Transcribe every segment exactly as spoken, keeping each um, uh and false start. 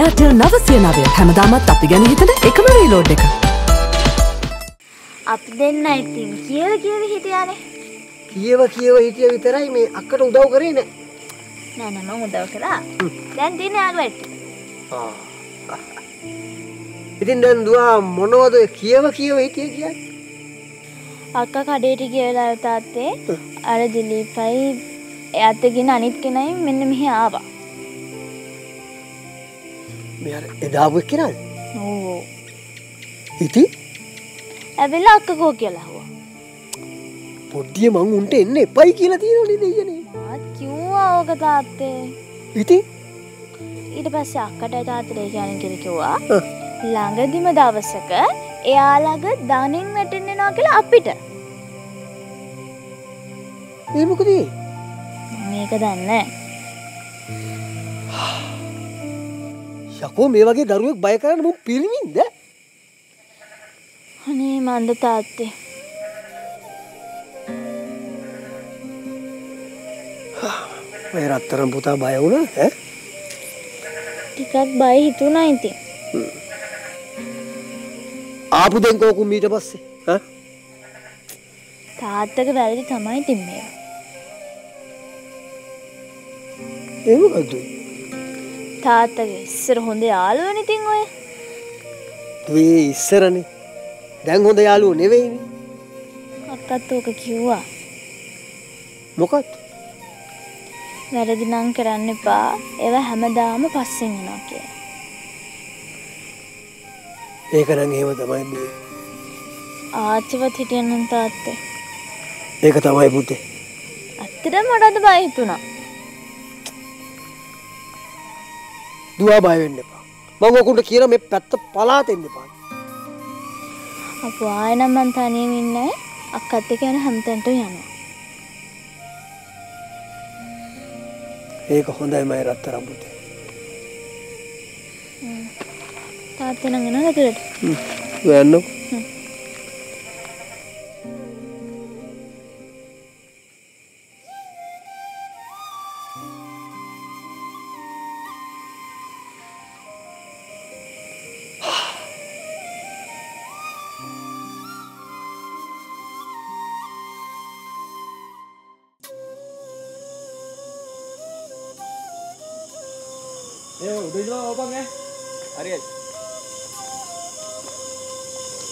Airtel නවසිය නවය හැමදාමත් අපි ගැන හිතන එකම රීලෝඩ් එක. අපි දෙන්න ඉතින් කියව කියව හිටියානේ. කියව කියව හිටිය විතරයි මේ අක්කට උදව් කරේ නෑ. නෑ නෑ මම උදව් කළා. දැන් දින යාළුවෙක්. ආ. ඉතින් දැන් දුවා මොනවද කියව කියව හිටිය කියන්නේ? අක්කා කඩේට ගියලා තාත්තේ අර දිලීපයි එයාත් එක්කගෙන අනිත් කෙනයි මෙන්න මෙහි ආවා. මෙයා එදා වගේ කෙනාද? ඕ. ඉතින් ඇවිල්ලා අක්කකෝ කියලා හුවා. පොඩ්ඩිය මං උන්ට එන්න එපයි කියලා තියෙනවනේ දෙයනේ. ආත් කිව්වා ඕක තාත්තේ. ඉතින් ඊට පස්සේ අක්කටයි තාත්තට කියන්නේ කියලා කිව්වා. ළඟදිම දවසක එයා ළඟ ධනෙන් වැටෙන්න යනවා කියලා අපිට. ඒ මොකද ඒ? මේක දන්නේ නැහැ. යකෝ මේ වගේ දරුවෙක් බය කරන්න මම පිළිමින්ද? අනේ මන්ද තාත්තේ. මේ රත්තරන් පුතා බය වුණා ඈ? ටිකක් බය හිතුණා ඉතින්. ආපු දෙන් කෝකු මීට පස්සේ ඈ? තාත්තගේ වැරදි තමයි ඉතින් මේක. ඒ මොකද? තාත්තගේ ඉස්සර හොඳ යාළුවනේ තින් ඔය. දුවේ ඉස්සරනේ. දැන් හොඳ යාළුවෝ නෙවෙයිනේ. අක්කත් ඕක කිව්වා. මොකක්ද? වැරදි නම් කරන්න එපා. ඒව හැමදාම පස්සෙන් යනවා කියලා. ඒක නම් එහෙම තමයි මේ. ආච්චිවත් හිටියනම් තාත්තේ. ඒක තමයි පුතේ. ඇත්තටම මටත් බය හිතුණා. දුවා බය වෙන්න එපා. මම ඔකුන්ට කියන මේ පැත්ත පලාතෙන්න එපා. අපෝ ආයෙ නම් මං තනියම ඉන්නේ. අක්කත් එක්ක යන හැමතැනටම යනවා. ඒක හොඳයි මම රත්තරන් පුතේ. හ්ම්. තාත්තේ නම් එනවා නේද? හ්ම්. යන්නෝ. හ්ම්. Ya udah jalan abang ya Ariel.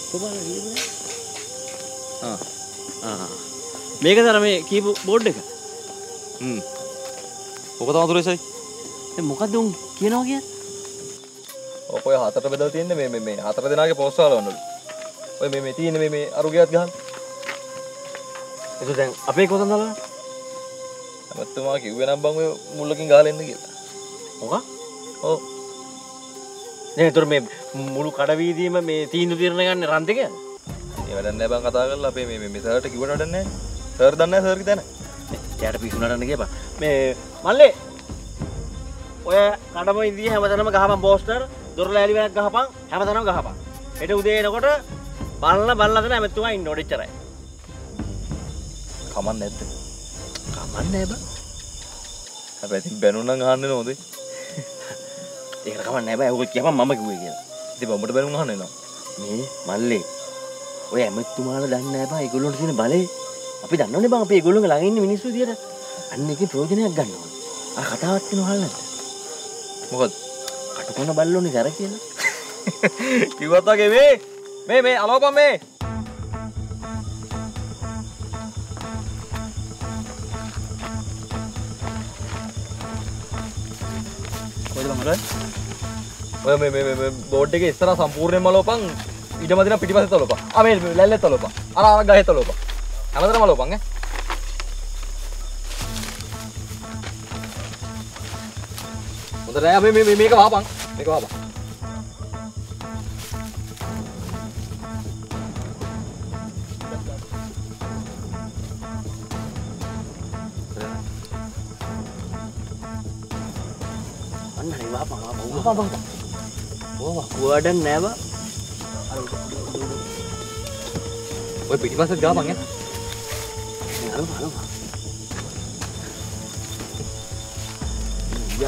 Coba lagi ya. Ah, ah. Mega cara me keyboard deka. Hmm. Oka tama thuru esai. Eh mokadda un kiyanawa kiyanne? Oka oy හතරට බෙදලා තියෙන්නේ මේ මේ මේ හතර දෙනාගේ post වල වන්නලු. ඔය මේ මේ තියෙන්නේ මේ මේ අරුගේවත් ගහන්න. ඒක දැන් අපේ කොතනද දාලා? අපත් තුමා කිව්වේ නම් බං ඔය මුල්ලකින් ගහලා එන්න කියලා. මොකක්? ඔව්. දැන් උතර මේ මුළු කඩවීදීම මේ තීන්දුව తీරන ගන්න රන් දෙක. ඒ වැඩක් නෑ බං කතා කරලා අපේ මේ මේ සර්ට කිව්වට වැඩක් නෑ. සර් දන්නේ නෑ සර්ගේ දැන. එයාට පිස්සුනටන්න කියපන්. මේ මල්ලේ ඔය කඩම ඉදී හැමතැනම ගහපන් පෝස්ටර්, දොරලෑලි වෙනක් ගහපන්, හැමතැනම ගහපන්. හෙට උදේ එනකොට බලන්න බලන්න හැමතුමා ඉන්න ඕනේ ඉච්චරයි. කමක් නැද්ද? කමක් නෑ බං. හැබැයි ඉතින් බැනුණා ගහන්නේ නෝදේ. ඒක කමක් නෑ බෑ. ඔක කියපන් මම කිව්වේ කියලා. ඉතින් බඹට බැලුම් අහන්න එනවා. මේ මල්ලේ ඔය ඇමතුමාලා දන්නේ නෑ බෑ. ඒගොල්ලෝන්ට තියෙන බලේ අපි දන්නවනේ බං. අපි ඒගොල්ලෝගේ ළඟ ඉන්න මිනිස්සු විදියට අන්න එකේ ප්‍රයෝජනයක් ගන්න ඕනේ. අර කතාවක් වෙනවා හල්ලන්න. මොකද කටකොන බල්ලෝනේ කර කියලා. කිව්වත් වගේ මේ මේ මේ අලෝපම් මේ ඔය මේ මේ මේ බෝඩ් එකේ ඉස්සරහ සම්පූර්ණයෙන්ම ලෝපන් ඊටමදින පිටිපස්සෙත් ලෝපන් ආ මේ ලැල්ලෙත් ලෝපන් අර අර ගහෙත් ලෝපන් හැමදේම ලෝපන් ඈ Bentar ya, Mimi, Mimi ke bawah, Bang. Mimi ke bawah, Bang. Mana nih, Bang? Apa, Bang? Wah, gua ada neva. Woi, pergi masuk jawab, Bang ya. Halo, halo, Bang. Iya,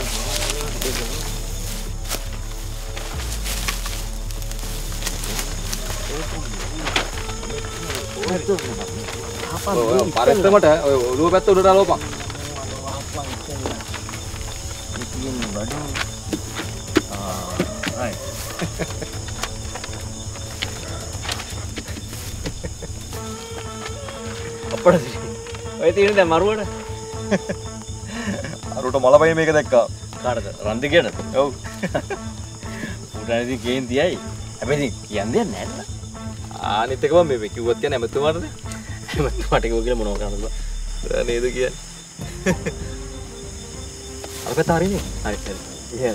itu apa? Oh, paret tempat ya. Oh, dua betul udah lupa. Apa itu? Bikin badan. Ah, hai. Apa sih? Oh, itu ini udah maru ada. Aru to malah pakai mereka dekka. Karena ranti kian itu. Oh, udah ini kian tiayi. Apa ini kian dia net? Ah, ini tegak bami beki buat kian emat tuan ada. Emat tuan ada kau kira monokan itu. Dan itu kian. Apa tari ni? Tari tari. Iya.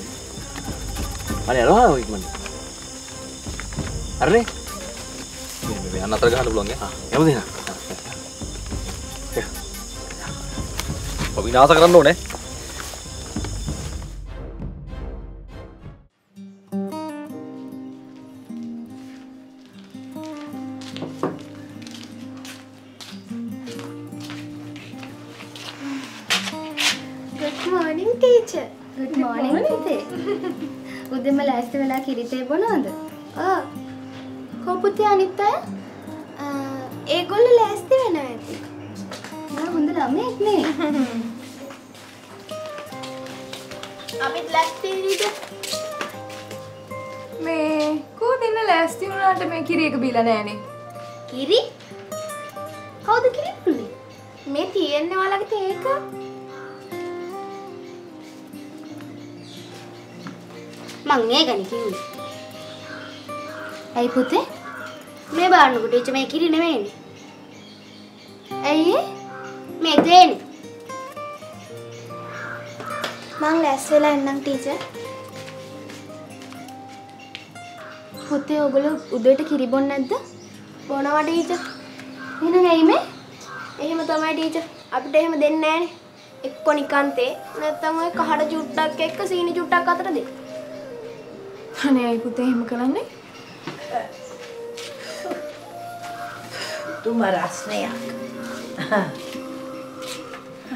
Ada apa lagi mana? Ada ni? Anak terganggu belum ya? Ah, yang mana? Ya. Babi nasa keran dulu nih. किरीते बनाते आह खोपुते आनिता एक गोले लेस्ते बनाए थे ना उन्हें लामे इतने अमित लेस्ते रीता मैं कौन दिन लेस्ते उन्हें आटे में किरी एक बीला नया ने किरी कौन द किरी पुली मैं तीरने वाला कितने का मंगे गनी क्यों? ऐ पुते, मैं बाहर नो कुटे चमें किरी ने में ऐ ये मैं देन मांग लेस्से ला इन्नंग टीचर पुते वो बोलो उधर टक किरी बोन नंदा बोना वाटे टीचर ये ना ऐ में ऐ मत हमारे टीचर अब टे हम देन नैन एक कोनी कांते न तंगे कहाड़ा जुट्टा के कसीनी जुट्टा कातर दे अने आई पुते हम कलाने तुम्हारा असने याक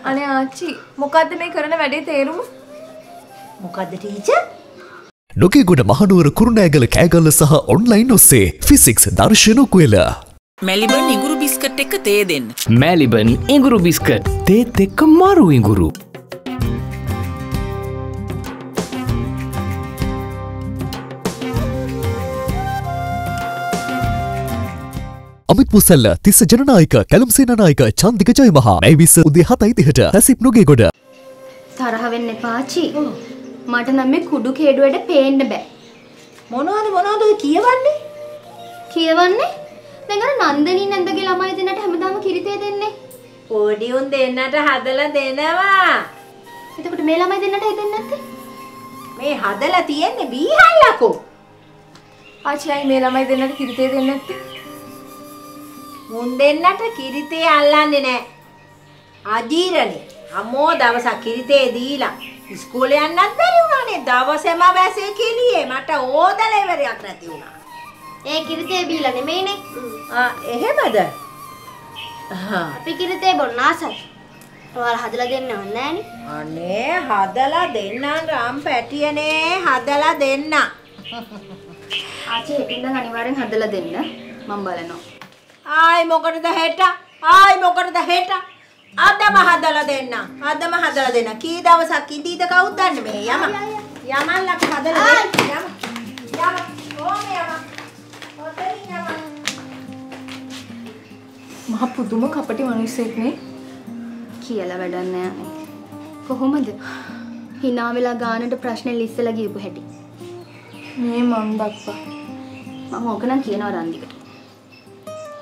अने आची मुकादे में करने वाले तेरू मुकादे टीचर नोकी गुड़ महानूर कुरुना ऐगल कैगल सह ऑनलाइन उसे फिजिक्स दार्शनिक कोयला मेलिबन इंगुरु बिस्कट टेक ते देन मेलिबन इंगुरु बिस्कट ते ते कमारू इंगुरु अमित मुसल्ला तीस जननायक कलम सेना नायक चांद दिग्गजय महा मैं विस उदय हाथाई तिहटा तसिप नुगे गोड़ा तारा हवेने पाची माटन अम्मे कुडू खेडू ऐडे पेंड बे मनोहर मनोहर तो किया वाले किया वाले नेगरा नंदनी नंदगी लामाई देना टे हमें दाम किरीते देने ओडी उन देना टे हादला देना वा ये तो कुछ मेला में देना टे देना थे मैं हादला तीये ने बी हाला को अच्छा ये मेला में देना टे किरीते देना थे මුන්දෙන්නට කිරිතේ අල්ලන්නේ නැහැ. අදීරනේ. අම්මෝ දවසක් කිරිතේ දීලා ඉස්කෝලේ යන්නත් බැරි වුණානේ. දවසෙම වැසේ කෙලියේ මට ඕදල ඉවරයක් නැති වුණා. ඒ කිරිතේ බීලා නෙමෙයිනේ. ආ එහෙමද? ආ අපි කිරිතේ බොන්නාසයි. ඔයාල හදලා දෙන්නව නැහනේ. අනේ හදලා දෙන්නම් රාම් පැටියනේ හදලා දෙන්න. ආච්චි හිටින්න අනිවාර්යෙන් හදලා දෙන්න. මම බලනවා. ආයි මොකටද හෙට ආයි මොකටද හෙට අදම හදලා දෙන්න අදම හදලා දෙන්න කී දවසක් ඉඳීද කවුද දන්නේ මේ යම යමල් ලක් හදලා දෙන්න යම යම ඕමේ යම හොතරින් යම මහ පුදුම කපටි මිනිස්සෙක් නේ කියලා වැඩක් නෑ කොහොමද hina වෙලා ගානට ප්‍රශ්න ලිස්සලා ගියපු හැටි මේ මන් දක්වා මම ඕක නම් කියනවා රන්දිකට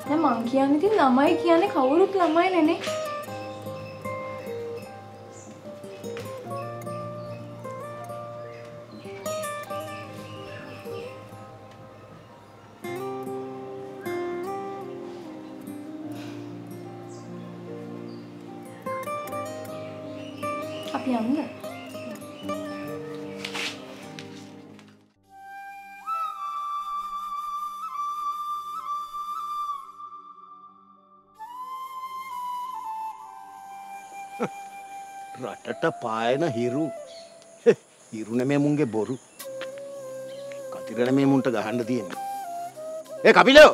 मैं मांगिया नहीं थी लमाई किया ने खाओ रुक लमाई ने ने ya enggak? Ratata paena hiru, hiru namanya mungge boru. Katira namanya munta gahanda diin. Eh Kapilo,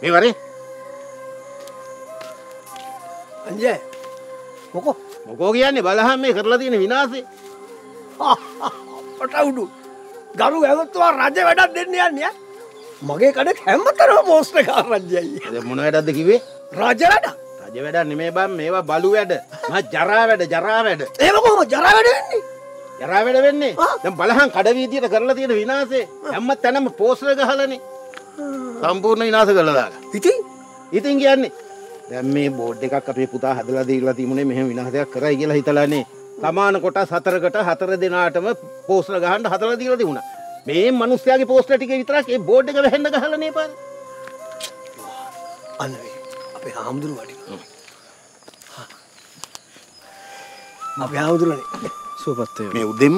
ini mari. Anjay, moko, moko kiyanne balaham me karala diyena winase. Patawudu, garu gagottawa raja wedak denna yanne ya. Mage kadek hematarama post ekak ranjai. Ada mona wedakda kiwe? Raja wedak. Raja wedak nemei ban mewa balu weda. මා ජරා වැඩ ජරා වැඩ ඒක කොහොමද ජරා වැඩ වෙන්නේ ජරා වැඩ වෙන්නේ දැන් බලහන් කඩ වීදියට කරලා තියෙන විනාශේ හැම තැනම පෝස්ටර් ගහලානේ සම්පූර්ණ විනාශ කරලා දාලා ඉතින් ඉතින් කියන්නේ දැන් මේ බෝඩ් එකක් අපේ පුතා හදලා දීලා තිබුණේ මෙහෙම විනාශයක් කරයි කියලා හිතලානේ සමාන කොටස් හතරකට හතර දිනාටම පෝස්ටර් ගහන්න හදලා දීලා තිබුණා මේ මිනිස්යාගේ පෝස්ටර් ටික විතරක් ඒ බෝඩ් එක වැහෙන්න ගහලානේ පාර අනේ අපේ හාමුදුරුවෝ වඩිනවා අපි ආවුදුරනේ සුවපත් වේවා මේ උදෙන්ම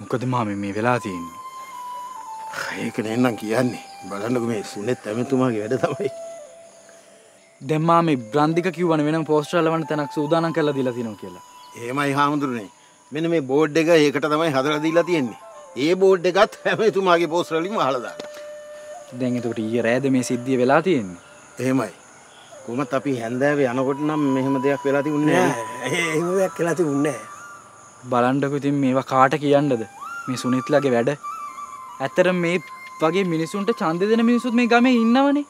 මොකද මාමේ මේ වෙලා තියෙන්නේ ඒක නෙන්නම් කියන්නේ බලන්නකෝ මේ සුනෙත් ඇමතුමාගේ වැඩ තමයි දැන් මාමේ බ්‍රන්දික කිව්වනේ වෙනම පෝස්ටර් ලවන්න තැනක් සූදානම් කරලා දීලා තිනවා කියලා එහෙමයි හාමුදුරනේ මෙන්න මේ බෝඩ් එක ඒකට තමයි හදලා දීලා තියෙන්නේ ඒ බෝඩ් එකත් ඇමතුමාගේ පෝස්ටර් වලින්ම අහලා දාන්න දැන් එතකොට ඊයේ රෑද මේ සිද්ධිය වෙලා තියෙන්නේ එහෙමයි කොහොමත් අපි හැන්දෑවේ යනකොට නම් මෙහෙම දෙයක් වෙලා තිබුණේ නෑ. එහෙම දෙයක් වෙලා තිබුණේ නෑ. බලන්නකෝ ඉතින් මේවා කාට කියන්නද? මේ සුනිත්ලාගේ වැඩ. ඇත්තටම මේ වගේ මිනිසුන්ට ඡන්දෙ දෙන මිනිසුත් මේ ගමේ ඉන්නවනේ.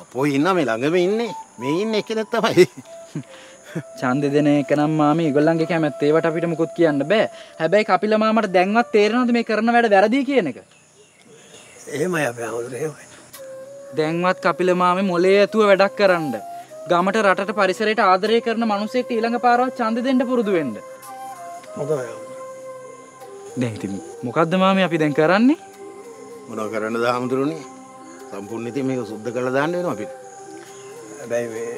අපෝ ඉන්න මේ ළඟම ඉන්නේ. මේ ඉන්නේ එකනේ තමයි. ඡන්දෙ දෙන එක නම් මාමී ඒගොල්ලන්ගේ කැමැත්ත. ඒවට අපිට මොකොත් කියන්න බෑ. හැබැයි කපිල මාමට දැන්වත් තේරෙනවද මේ කරන වැඩ වැරදි කියන එක? එහෙමයි අපේ අහවලු එහෙමයි. දැන්වත් කපිල මාමේ මොලේ ඇතුව වැඩක් කරන්න. ගමට රටට පරිසරයට ආදරය කරන මිනිස්සෙක්ට ඊළඟ පාරවත් ඡන්දෙ දෙන්න පුරුදු වෙන්න. මොකද? දැන් ඉතින් මොකද්ද මාමේ අපි දැන් කරන්නේ? මොනව කරන්නද හාමුදුරුවනේ? සම්පූර්ණ ඉතින් මේක සුද්ධ කරලා දාන්න වෙනවා අපිට. හැබැයි මේ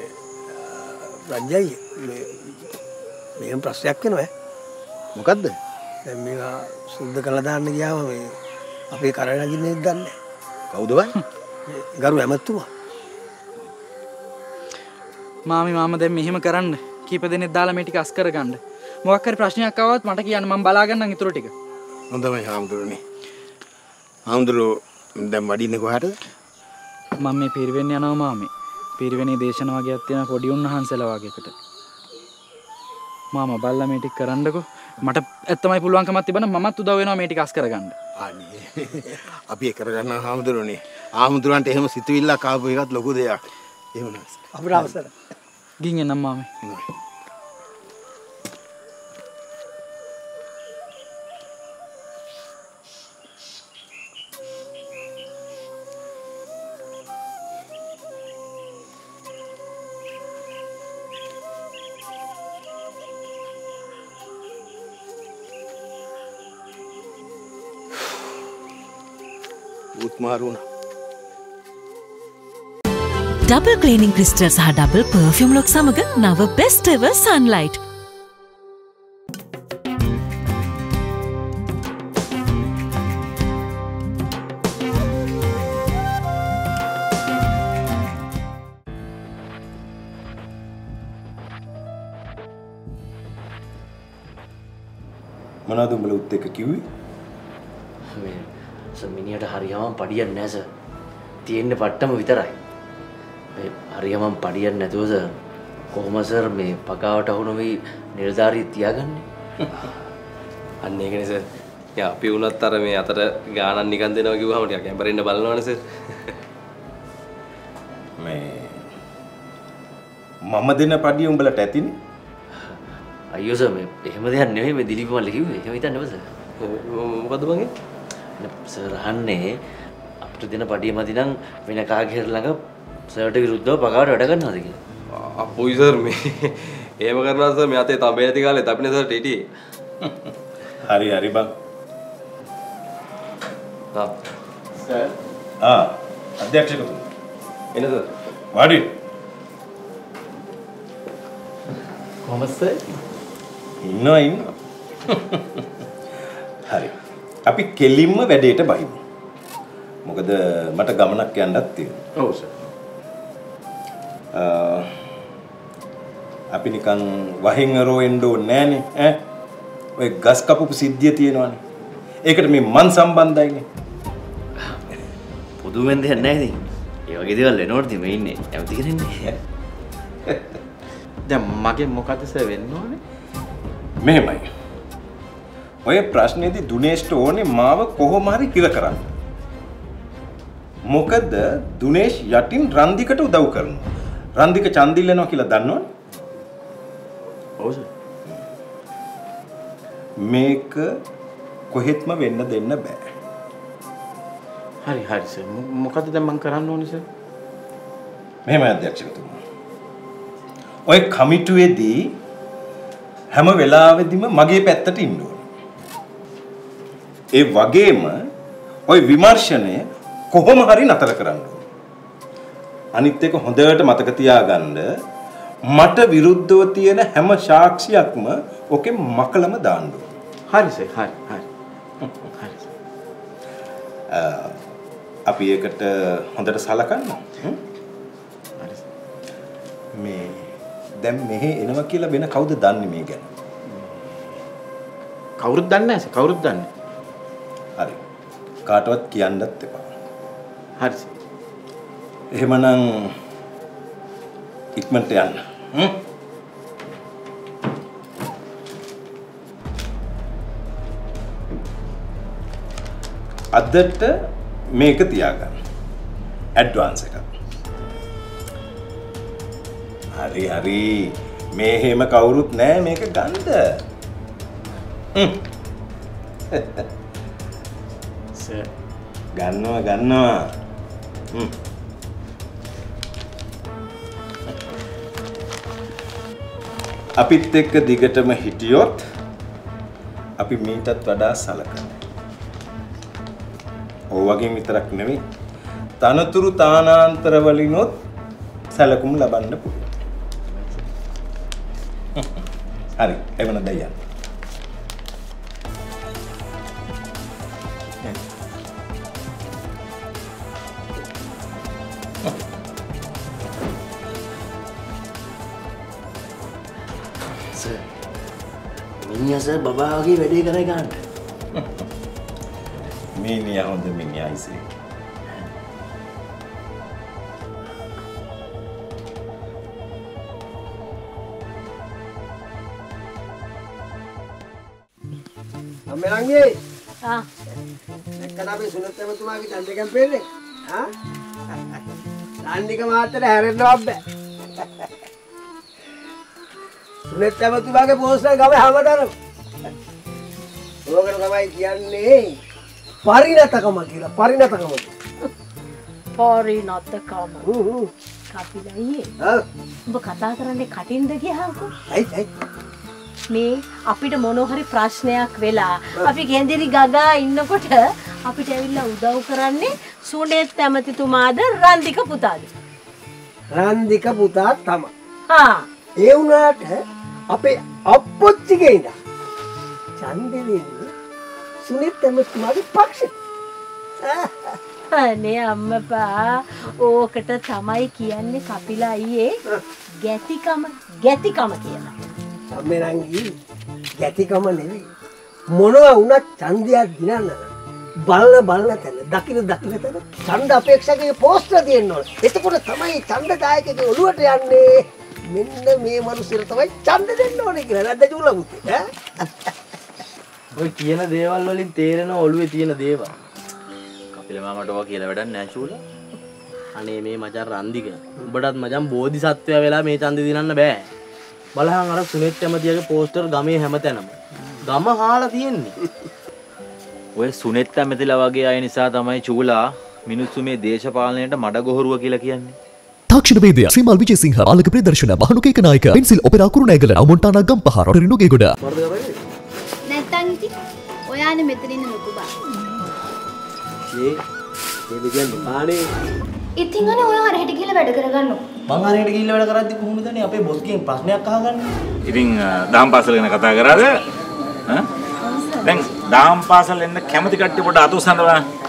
රජයි මේ මේක ප්‍රශ්නයක් වෙනවා ඈ. මොකද්ද? දැන් මේක සුද්ධ කරලා දාන්න ගියාම මේ අපේ කරේ නගින්නේ නැද්ද? කවුද බං? ගරු ඇමතුමා මාමි මාම දැන් මෙහෙම කරන්න කීප දෙනෙක් දාලා මේ ටික අස් කරගන්න මොකක් හරි ප්‍රශ්නයක් ආවොත් මට කියන්න මම බලා ගන්නම් ඊටු ටික හොඳයි හාමුදුරනේ හාමුදුරෝ දැන් වඩින්නේ කොහටද මම මේ පිරිවෙන් යනවා මාමේ පිරිවෙනේ දේශන වගේක් තියෙන පොඩි උන්වහන්සේලා වගේකට මාමා බල්ලා මේ ටික කරන්නකෝ මට ඇත්තමයි පුළුවන්කමක් තිබුණා මමත් උදව් වෙනවා මේ ටික අස් කරගන්න අනේ අපි ඒක කරගන්න හාමුදුරනේ ආමුදුරන්ට එහෙම සිතුවිල්ල කාපු එකත් ලොකු දෙයක්. එහෙම නේද? අපිට අවසර. ගින් එන්න මාමේ. උත් මාරුණා. Double cleaning crystals are double perfume look samaga nava best ever sunlight. මනාද උඹලා උත් එක කිව්වේ? මේ සම්මිනියට හරියම පඩියක් නැහැ සර්. තියෙන්නේ පට්ටම විතරයි. හරියමම පඩියක් නැතුව සර් කොහොම සර් මේ පගාවට අහුනම නිලධාරිය තියාගන්නේ අන්න ඒකනේ සර් යා අපි වුණත් අර මේ අතට ගානක් නිකන් දෙනවා කිව්වම ටිකක් ඇඹරෙන්න බලනවනේ සර් මේ මම දෙන පඩිය උඹලට ඇතිනේ අයියෝ සර් මේ එහෙම දෙයක් නෙවෙයි මේ දිලිප මල්ල කිව්වේ එහෙම හිතන්න බෑ සර් මොකද්ද මගේ සර් අහන්නේ අපිට දෙන පඩිය මදි නම් වෙන කාගේ ළඟ සර්ට විරුද්ධව පගාවට වැඩ කරනවද කියලා අපොයි සර් මේ එහෙම කරනවා සර් මේ අතේ තඹේ නැති කාලෙත් අපිනේ සර් ටීටී හරි හරි බං තා සර් ආ අධ්‍යක්ෂකතුමා එන සර් වාඩි කොහොමද සර් ඉන්නවා ඉන්නවා. හරි. අපි කෙලින්ම වැඩේට බහිමු. මොකද මට ගමනක් යන්නත් තියෙනවා. ඔව් සර්. අපි නිකන් වහින් රෝෙන්න ඕනේ නෑනේ ඈ. ඔය ගස් කපපු සිද්ධිය තියෙනවානේ. ඒකට මේ මන් සම්බන්ධයිනේ. පුදුමෙන් දෙයක් නෑ ඉතින්. ඒ වගේ දේවල් වෙනවද මේ ඉන්නේ? කැමති කරන්නේ. දැන් මගේ මොකද සර් වෙන්න ඕනේ? මෙහෙමයි. ඔය ප්‍රශ්නේදී දුනේෂ්ට ඕනේ මාව කොහොම හරි කිර කරන්න. මොකද දුනේෂ් යටින් රන්දිකට උදව් කරනවා. රන්දික චන්දිල්ලනවා කියලා දන්නවනේ. ඔව් සර්. මේක කොහෙත්ම වෙන්න දෙන්න බෑ. හරි හරි සර්. මොකද දැන් මම කරන්න ඕනේ සර්? මෙහෙමයි අධ්‍යක්ෂකතුමා. ඔය කමිටුවේදී හැම වෙලාවෙදිම මගේ පැත්තට ඉන්න ඕනේ. ඒ වගේම ওই විමර්ශනය කොහොම හරි නතර කරන්න ඕනේ. අනිත් එක හොඳට මතක තියාගන්න මට විරුද්ධව තියෙන හැම සාක්ෂියක්ම ඔකේ මකලම දාන්න ඕනේ. හරි සර් හරි හරි. හරි සර්. අපි ඒකට හොඳට සලකන්න. හරි සර්. මේ දැන් මෙහෙ එනවා කියලා වෙන කවුද දන්නේ මේ ගැන? කවුරුත් දන්නේ නැහැ සර්. කවුරුත් දන්නේ නැහැ. හරි. කාටවත් කියන්නත් එපා. හරි සර්. එහෙමනම් ඉක්මනට යන්න. හ්ම්. අදට මේක තියාගන්න. ඇඩ්වාන්ස් එකක්. හරි හරි මේ හැම කවුරුත් නෑ මේක ගන්න. සර් ගන්නවා ගන්නවා. හ්ම්. අපිත් එක්ක දිගටම හිටියොත් අපි මීටත් වඩා සලකනවා. ඔය වගේ විතරක් නෙමෙයි. තනතුරු තානාන්තර වලිනොත් සැලකුම් ලබන්න පුළුවන්. හරි එවන දෙයියන්. සර් මිනිහා සර් බබා වගේ වැඩේ කරේ ගන්න. මිනිහා හොඳ මිනිහායි සර්. हाँ कनाब ये सुनते हो तुम्हारी चांदी का पेड़ है हाँ चांदी का मात्र हैरेड नॉब है सुनते हो तुम्हारे पोस्ट में कब हवा डालो लोगों ने कब किया नहीं पारी ना तकामा किला पारी ना तकामा पारी ना तकामा काफी नहीं हाँ वो कतार करने काटिंग देगी हाँ को आई आई මේ අපිට මොන හරි ප්‍රශ්නයක් වෙලා අපි ගෙන්දිරි ගගා ඉන්නකොට අපිට ඇවිල්ලා උදව් කරන්නේ සුනේත් ඇමතිතුමාද රන්දික පුතාද? රන්දික පුතා තමයි. හා ඒ වුණාට අපේ අප්පොච්චිගේ ඉඳන් චන්දෙලින් සුනේත් ඇමතිතුමාගේ පක්ෂේ. අනේ අම්මපා ඕකට තමයි කියන්නේ කපිලා අයියේ ගැතිකම ගැතිකම කියලා. අමරංගී ගැතිකම නෙවෙයි මොනවා වුණත් ඡන්දයක් දිනන්න බලන බලන තැන දකින දකින තැන ඡන්ද අපේක්ෂකගේ පෝස්ටර් තියෙන්න ඕනේ. එතකොට තමයි ඡන්දදායකගේ ඔළුවට යන්නේ. මෙන්න මේ මනුස්සයර තමයි ඡන්ද දෙන්න ඕනේ කියලා. නැද්ද චූලා පුතේ? ඔය කියන දේවල් වලින් තේරෙන ඔළුවේ තියෙන දේවල්. කපිල මාමට ඔවා කියලා වැඩක් නෑ චූලා. අනේ මේ මචං රන්දික. උඹටත් මචං බෝධිසත්වයා වෙලා මේ ඡන්ද දිනන්න බෑ. බලහන් අර සුනේත් ඇමතිගේ පෝස්ටර් ගමේ හැමතැනම. ගම හාලා තියෙන්නේ. ඔය සුනේත් ඇමතිලා වගේ අය නිසා තමයි චූලා මිනිස්සු මේ දේශපාලනයට මඩගොහරුව කියලා කියන්නේ. තාක්ෂණ වේදියා සිමල් විජේසිංහ ආලක ප්‍රදර්ශන මහනුකේක නායක පෙන්සිල් ඔපෙරා කුරුණෑගල අමුන්ටානා ගම්පහ රොරිනුගේ ගොඩ. නැත්තම් ඉතින් ඔයානේ මෙතන ඉන්න නුකුබා. මේ මේ කියන්නේ පානේ ඉතින් අනේ ඔයා හරියට ගිහිල්ලා වැඩ කරගන්න. මං හරියට ගිහිල්ලා වැඩ කරද්දි කොහොමද දන්නේ අපේ බොස් කෙනෙක් ප්‍රශ්නයක් අහගන්න. ඉතින් දාම් පාසල ගැන කතා කරාද? ඈ? දැන් දාම් පාසල එන්න කැමති කට්ටිය පොඩ්ඩ අත උස්සන්න බලන්න.